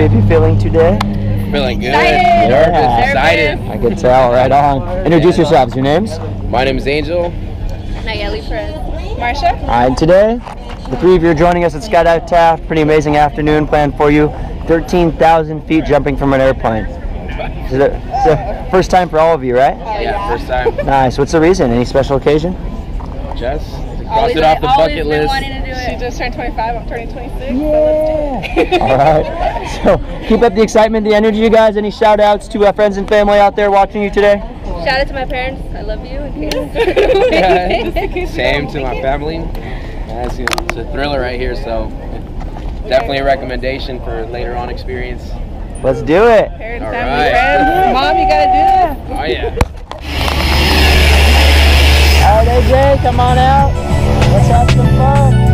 Aubrey, how you feeling today? Feeling good. Excited. Yeah. Excited. I can tell. Right on. Introduce yourselves. Your names? My name is Angel. Nayeli Perez. Marsha. And today, the three of you are joining us at Skydive Taft. Pretty amazing afternoon planned for you. 13,000 feet jumping from an airplane. It's the first time for all of you, right? Yeah, first time. Nice. What's the reason? Any special occasion? Just cross it off the bucket list. She just turned 25. I'm turning 26. Yeah. All right. So keep up the excitement, the energy, you guys. Any shout outs to our friends and family out there watching you today? Shout out to my parents. I love you. Same to my family. It's a thriller right here, so definitely a recommendation for later on experience. Let's do it. Parents, all family, right. Friends. Mom, you gotta do it. Oh yeah. All right, AJ, come on out. Let's have some fun.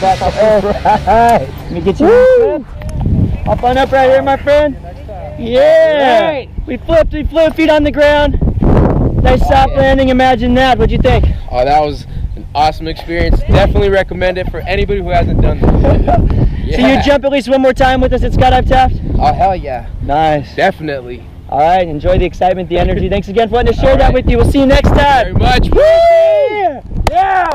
Back up. Alright. Let me get you up on up right here, my friend. Yeah. Right. We flipped. We flew feet on the ground. Nice soft landing. Imagine that. What'd you think? Oh, that was an awesome experience. Definitely recommend it for anybody who hasn't done this. So you jump at least one more time with us at Skydive Taft? Oh, hell yeah. Nice. Definitely. All right, enjoy the excitement, the energy. Thanks again for letting us share that with you. We'll see you next time. Very much. Woo! Yeah!